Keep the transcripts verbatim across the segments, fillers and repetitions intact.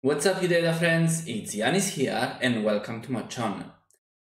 What's up, you data friends? It's Yiannis here and welcome to my channel.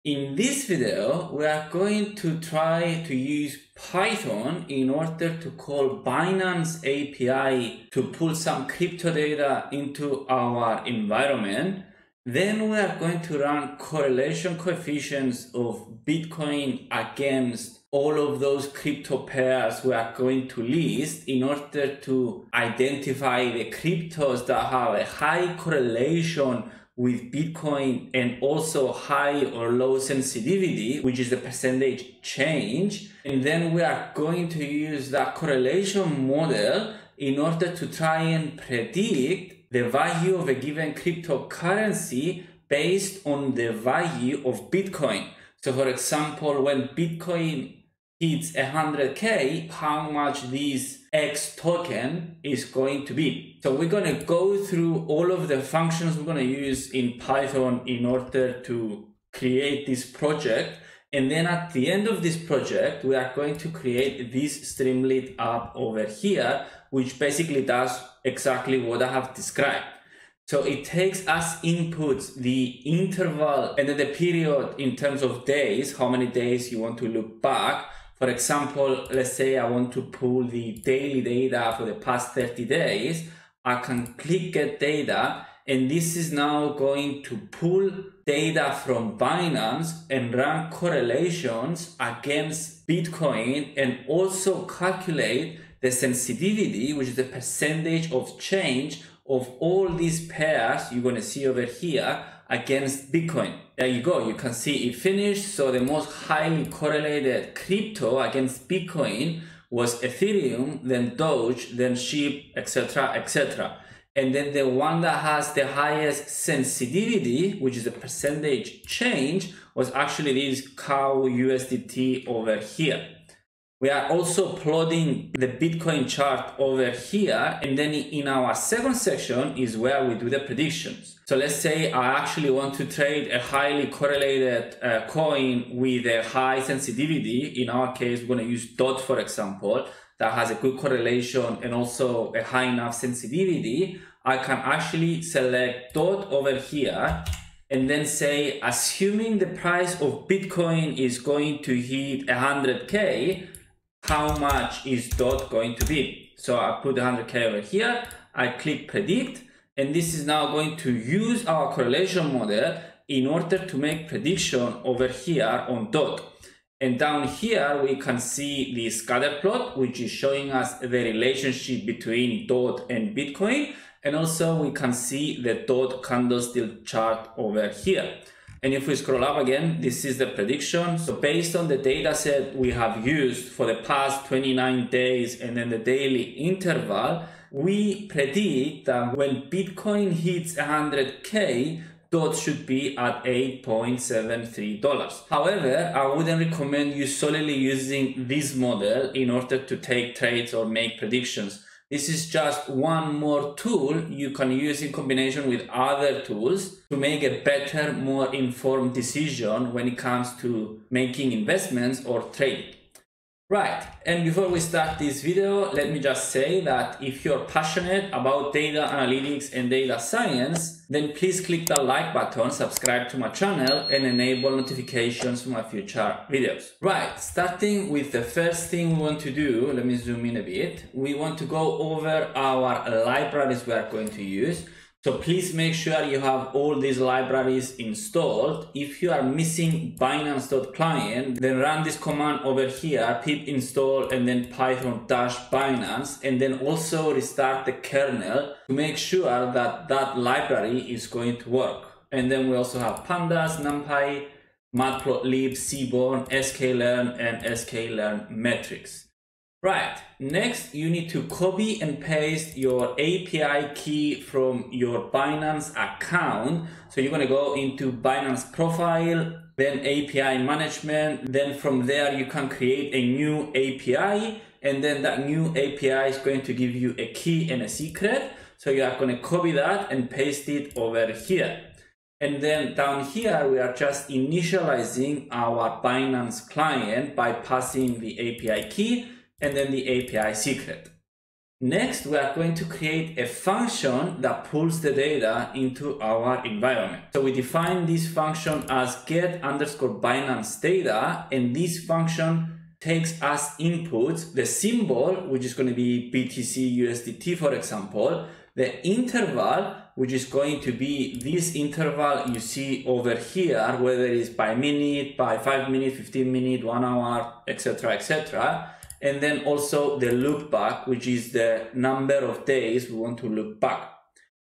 In this video, we are going to try to use Python in order to call Binance A P I to pull some crypto data into our environment. Then we are going to run correlation coefficients of Bitcoin against all of those crypto pairs we are going to list in order to identify the cryptos that have a high correlation with Bitcoin and also high or low sensitivity, which is the percentage change. And then we are going to use that correlation model in order to try and predict the value of a given cryptocurrency based on the value of Bitcoin. So for example, when Bitcoin hits one hundred K, how much this X token is going to be. So we're going to go through all of the functions we're going to use in Python in order to create this project. And then at the end of this project, we are going to create this Streamlit app over here, which basically does exactly what I have described. So it takes as inputs the interval and then the period in terms of days, how many days you want to look back. For example, let's say I want to pull the daily data for the past thirty days. I can click get data, and this is now going to pull data from Binance and run correlations against Bitcoin and also calculate the sensitivity, which is the percentage of change of all these pairs you're going to see over here against Bitcoin. There you go. You can see it finished. So the most highly correlated crypto against Bitcoin was Ethereum, then Doge, then SHIB, et cetera, et cetera. And then the one that has the highest sensitivity, which is the percentage change, was actually this C O W U S D T over here. We are also plotting the Bitcoin chart over here. And then in our second section is where we do the predictions. So let's say I actually want to trade a highly correlated uh, coin with a high sensitivity. In our case, we're going to use D O T, for example, that has a good correlation and also a high enough sensitivity. I can actually select D O T over here and then say, assuming the price of Bitcoin is going to hit one hundred K, how much is D O T going to be? So I put one hundred K over here, I click predict, and this is now going to use our correlation model in order to make prediction over here on D O T. And down here, we can see the scatter plot, which is showing us the relationship between D O T and Bitcoin. And also we can see the D O T candlestick chart over here. And if we scroll up again, this is the prediction. So based on the data set we have used for the past twenty-nine days and then the daily interval, we predict that when Bitcoin hits one hundred K, D O T should be at eight point seven three dollars. However, I wouldn't recommend you solely using this model in order to take trades or make predictions. This is just one more tool you can use in combination with other tools to make a better, more informed decision when it comes to making investments or trading. Right, and before we start this video, let me just say that if you're passionate about data analytics and data science, then please click the like button, subscribe to my channel, and enable notifications for my future videos. Right, starting with the first thing we want to do, let me zoom in a bit. We want to go over our libraries we are going to use. So please make sure you have all these libraries installed. If you are missing Binance.client, then run this command over here, pip install and then python-binance, and then also restart the kernel to make sure that that library is going to work. And then we also have pandas, numpy, matplotlib, seaborn, sklearn, and sklearn metrics. Right, next you need to copy and paste your A P I key from your Binance account. So you're going to go into Binance profile, then A P I management. Then from there you can create a new A P I, and then that new A P I is going to give you a key and a secret. So you are going to copy that and paste it over here. And then down here, we are just initializing our Binance client by passing the A P I key and then the A P I secret. Next, we are going to create a function that pulls the data into our environment. So we define this function as get underscore Binance data, and this function takes as inputs the symbol, which is going to be B T C U S D T, for example, the interval, which is going to be this interval you see over here, whether it's by minute, by five minutes, fifteen minutes, one hour, et cetera, et cetera. And then also the look back, which is the number of days we want to look back.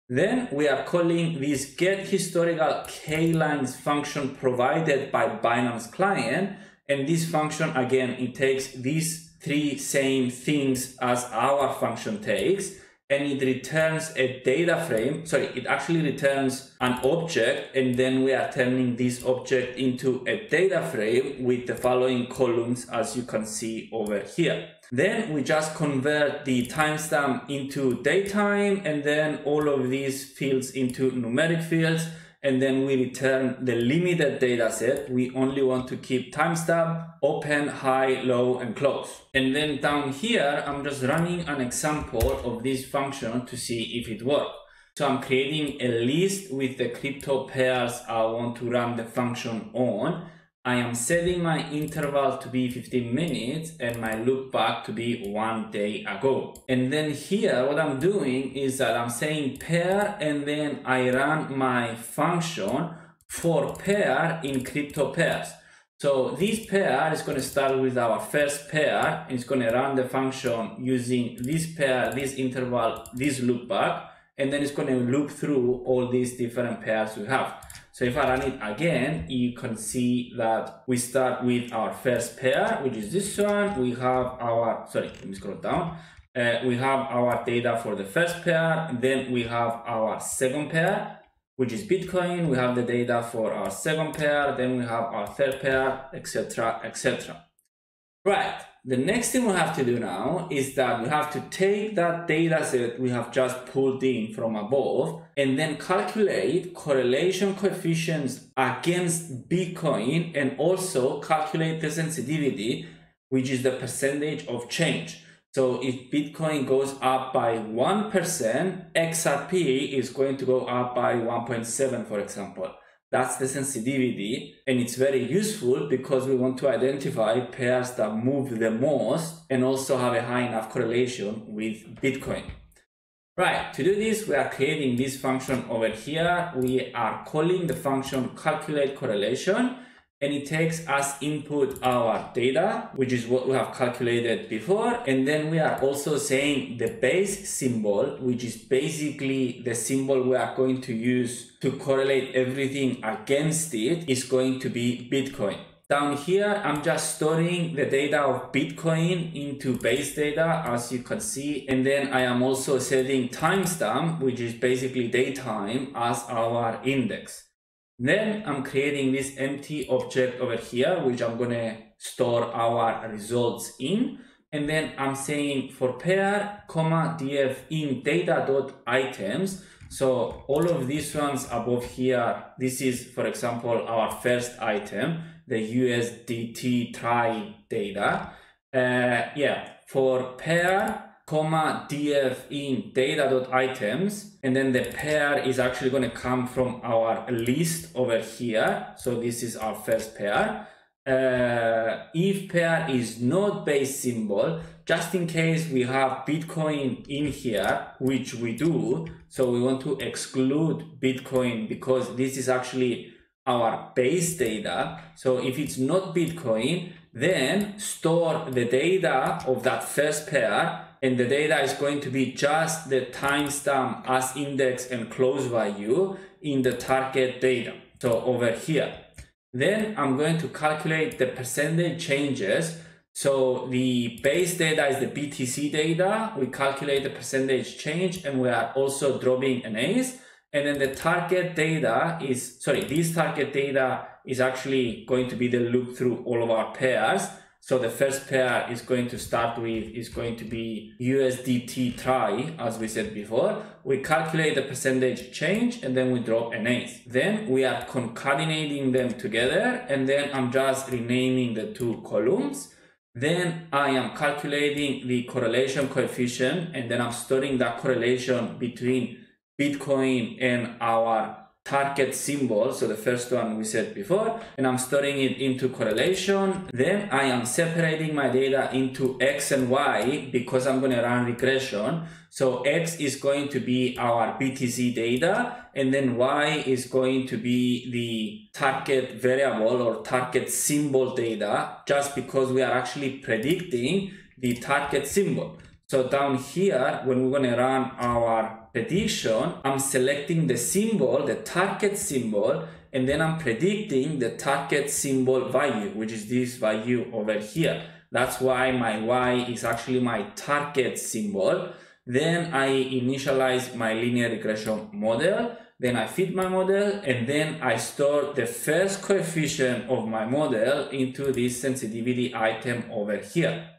Then we are calling this get historical keylines function provided by Binance client. And this function, again, it takes these three same things as our function takes, and it returns a data frame. Sorry, it actually returns an object, and then we are turning this object into a data frame with the following columns, as you can see over here. Then we just convert the timestamp into datetime, and then all of these fields into numeric fields, and then we return the limited data set. We only want to keep timestamp, open, high, low, and close. And then down here, I'm just running an example of this function to see if it works. So I'm creating a list with the crypto pairs I want to run the function on. I am setting my interval to be fifteen minutes and my look back to be one day ago. And then here, what I'm doing is that I'm saying pair, and then I run my function for pair in crypto pairs. So this pair is going to start with our first pair, and it's going to run the function using this pair, this interval, this loop back, and then it's going to loop through all these different pairs we have. So if I run it again, you can see that we start with our first pair, which is this one. We have our, sorry, let me scroll down. Uh, we have our data for the first pair. And then we have our second pair, which is Bitcoin. We have the data for our second pair. Then we have our third pair, et cetera, et cetera. Right. The next thing we have to do now is that we have to take that data set we have just pulled in from above and then calculate correlation coefficients against Bitcoin, and also calculate the sensitivity, which is the percentage of change. So if Bitcoin goes up by one percent, X R P is going to go up by one point seven, for example. That's the sensitivity, and it's very useful because we want to identify pairs that move the most and also have a high enough correlation with Bitcoin. Right, to do this, we are creating this function over here. We are calling the function calculate correlation, and it takes as input our data, which is what we have calculated before. And then we are also saying the base symbol, which is basically the symbol we are going to use to correlate everything against it, is going to be Bitcoin. Down here, I'm just storing the data of Bitcoin into base data, as you can see. And then I am also setting timestamp, which is basically daytime, as our index. Then I'm creating this empty object over here, which I'm going to store our results in. And then I'm saying for pair, comma, df in data dot items. So all of these ones above here, this is, for example, our first item, the U S D T try data. Uh, yeah, for pair, comma, df in data.items, and then the pair is actually going to come from our list over here. So this is our first pair. Uh, if pair is not base symbol, just in case we have Bitcoin in here, which we do, so we want to exclude Bitcoin because this is actually our base data. So if it's not Bitcoin, then store the data of that first pair, and the data is going to be just the timestamp as index and close value in the target data. So over here, then I'm going to calculate the percentage changes. So the base data is the B T C data. We calculate the percentage change, and we are also dropping an ace. And then the target data is, sorry, this target data is actually going to be the look through all of our pairs. So the first pair is going to start with is going to be U S D T try, as we said before. We calculate the percentage change, and then we drop an ace. Then we are concatenating them together, and then I'm just renaming the two columns. Then I am calculating the correlation coefficient, and then I'm storing that correlation between Bitcoin and our target symbol. So the first one we said before, and I'm storing it into correlation. Then I am separating my data into X and Y because I'm going to run regression. So X is going to be our B T C data, and then Y is going to be the target variable or target symbol data, just because we are actually predicting the target symbol. So down here, when we're going to run our prediction, I'm selecting the symbol, the target symbol, and then I'm predicting the target symbol value, which is this value over here. That's why my Y is actually my target symbol. Then I initialize my linear regression model. Then I feed my model, and then I store the first coefficient of my model into this sensitivity item over here.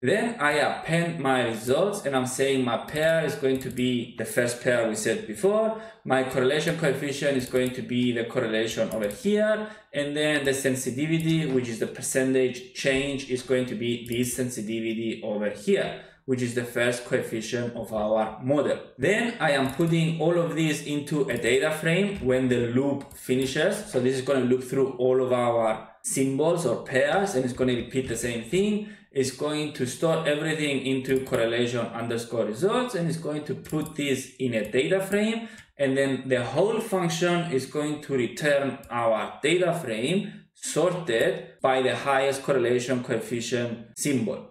Then I append my results, and I'm saying my pair is going to be the first pair we said before. My correlation coefficient is going to be the correlation over here. And then the sensitivity, which is the percentage change, is going to be this sensitivity over here, which is the first coefficient of our model. Then I am putting all of this into a data frame when the loop finishes. So this is going to loop through all of our symbols or pairs, and it's going to repeat the same thing. It's going to store everything into correlation underscore results, and it's going to put this in a data frame, and then the whole function is going to return our data frame sorted by the highest correlation coefficient symbol.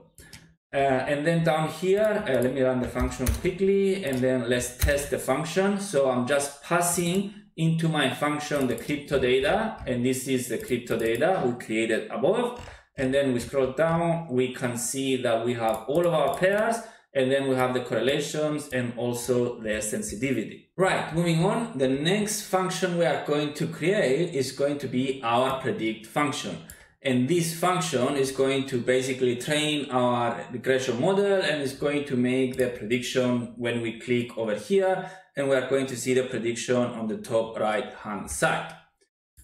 Uh, and then down here, uh, let me run the function quickly, and then let's test the function. So I'm just passing into my function the crypto data, and this is the crypto data we created above. And then we scroll down, we can see that we have all of our pairs, and then we have the correlations and also their sensitivity. Right, moving on, the next function we are going to create is going to be our predict function. And this function is going to basically train our regression model, and is going to make the prediction when we click over here, and we are going to see the prediction on the top right hand side.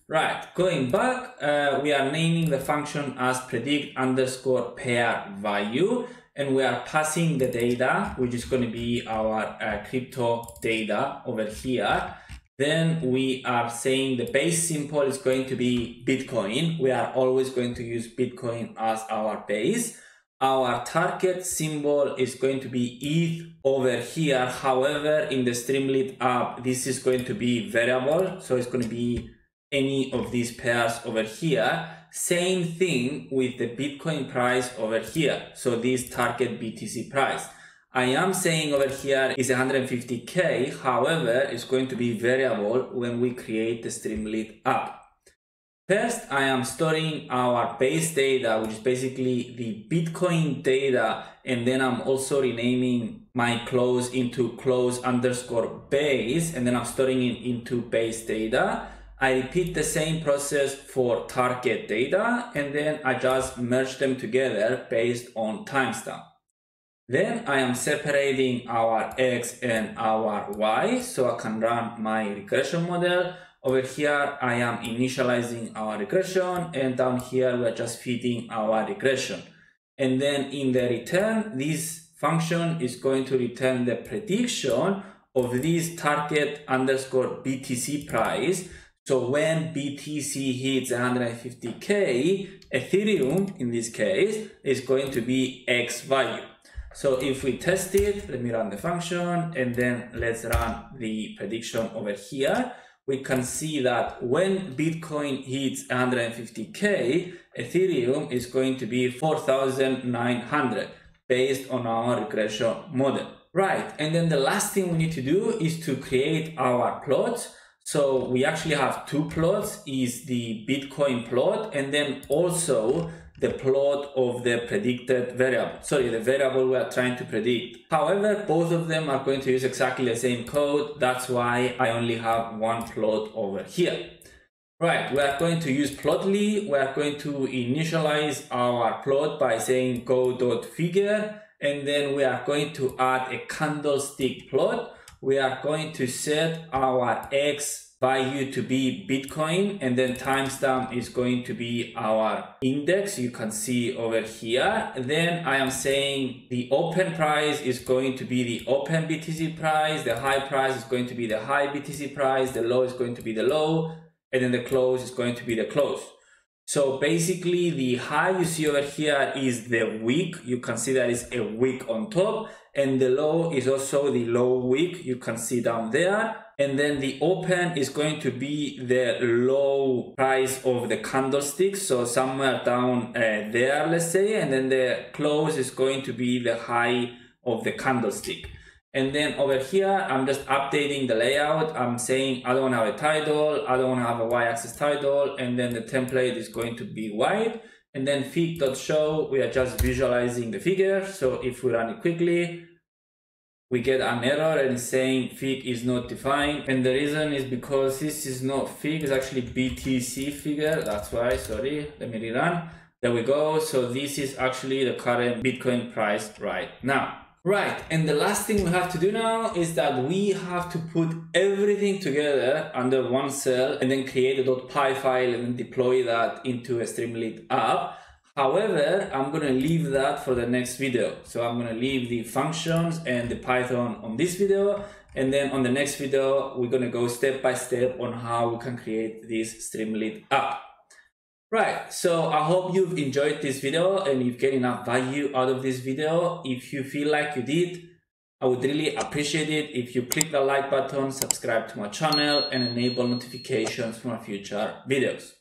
Right, going back, uh, we are naming the function as predict underscore pair value, and we are passing the data, which is going to be our uh, crypto data over here. Then we are saying the base symbol is going to be Bitcoin. We are always going to use Bitcoin as our base. Our target symbol is going to be E T H over here. However, in the Streamlit app, this is going to be variable, so it's going to be any of these pairs over here. Same thing with the Bitcoin price over here. So this target B T C price, I am saying over here is one hundred fifty K. However, it's going to be variable when we create the Streamlit app. First, I am storing our base data, which is basically the Bitcoin data. And then I'm also renaming my close into close underscore base. And then I'm storing it into base data. I repeat the same process for target data, and then I just merge them together based on timestamp. Then I am separating our X and our Y, so I can run my regression model. Over here, I am initializing our regression, and down here, we're just feeding our regression. And then in the return, this function is going to return the prediction of this target underscore B T C price. So when B T C hits one hundred fifty K, Ethereum in this case is going to be X value. So if we test it, let me run the function, and then let's run the prediction over here. We can see that when Bitcoin hits one hundred fifty K, Ethereum is going to be four thousand nine hundred based on our regression model. Right, and then the last thing we need to do is to create our plots. So we actually have two plots, is the Bitcoin plot, and then also the plot of the predicted variable, sorry, the variable we are trying to predict. However, both of them are going to use exactly the same code. That's why I only have one plot over here. Right, we are going to use Plotly. We are going to initialize our plot by saying go.figure, and then we are going to add a candlestick plot. We are going to set our X value to be Bitcoin, and then timestamp is going to be our index. You can see over here. Then I am saying the open price is going to be the open B T C price. The high price is going to be the high B T C price. The low is going to be the low. And then the close is going to be the close. So basically the high you see over here is the week. You can see that is a week on top. And the low is also the low week. You can see down there. And then the open is going to be the low price of the candlestick, so somewhere down uh, there, let's say. And then the close is going to be the high of the candlestick. And then over here, I'm just updating the layout. I'm saying I don't have a title, I don't have a y-axis title, and then the template is going to be white. And then fig.show, we are just visualizing the figure. So if we run it quickly, we get an error and saying fig is not defined. And the reason is because this is not fig, it's actually B T C figure. That's why, sorry, let me rerun. There we go. So this is actually the current Bitcoin price right now. Right, and the last thing we have to do now is that we have to put everything together under one cell and then create a .py file and deploy that into a Streamlit app. However, I'm going to leave that for the next video. So I'm going to leave the functions and the Python on this video. And then on the next video, we're going to go step by step on how we can create this Streamlit app. Right, so I hope you've enjoyed this video and you've get enough value out of this video. If you feel like you did, I would really appreciate it if you click the like button, subscribe to my channel, and enable notifications for my future videos.